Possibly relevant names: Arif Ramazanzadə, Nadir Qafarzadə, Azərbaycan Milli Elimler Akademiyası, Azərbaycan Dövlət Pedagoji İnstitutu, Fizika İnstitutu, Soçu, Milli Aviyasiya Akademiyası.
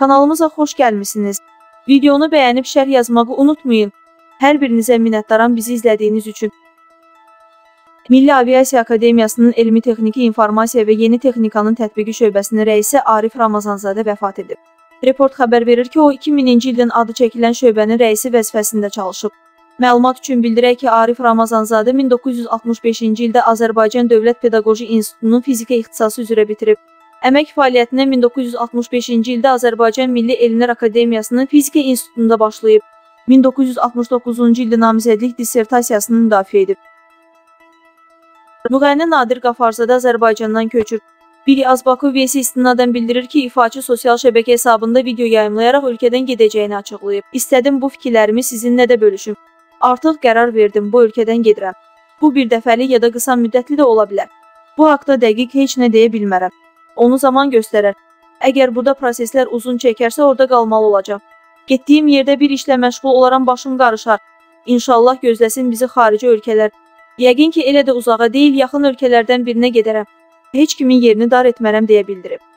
Kanalımıza xoş gəlmisiniz. Videonu bəyənib şərh yazmağı unutmayın. Hər birinizə minnətdaram bizi izlədiyiniz üçün. Milli Aviyasiya Akademiyasının Elmi Texniki İnformasiya və Yeni Texnikanın Tətbiqi Şöbəsinin rəisi Arif Ramazanzadə vəfat edib. Report xəbər verir ki, o 2000-ci ildən adı çəkilən şöbənin rəisi vəzifəsində çalışıb. Məlumat üçün bildirək ki, Arif Ramazanzadə 1965-ci ildə Azərbaycan Dövlət Pedagoji İnstitutunun fizika ixtisası üzrə bitirib. Əmək fəaliyyətinə 1965-ci ildə Azərbaycan Milli Elimler Akademiyasının Fizika İnstitutunda başlayıb. 1969-cu ildə namizədlik dissertasiyasını müdafiə edib. Müğənni Nadir Qafarzadə Azərbaycandan köçür. Biri Azbaku Vesi istinadən bildirir ki, ifaçı sosial şəbəkə hesabında video yayımlayaraq ölkədən gedəcəyini açıqlayıb. İstədim bu fikirlərimi sizinlə də bölüşüm. Artıq qərar verdim, bu ölkədən gedirəm. Bu bir dəfəlik ya da qısa müddətli də ola bilər. Bu haqda dəqiq heç nə deyə bilmərəm. Onu zaman göstərər. Əgər burada proseslər uzun çəkərsə, orada qalmalı olacaq. Getdiyim yerdə bir işlə məşğul olaram başım qarışar. İnşallah gözləsin bizi xarici ölkələr. Yəqin ki, elə də uzağa deyil, yaxın ölkələrdən birinə gedərəm. Heç kimin yerini dar etmərəm deyə bildirib.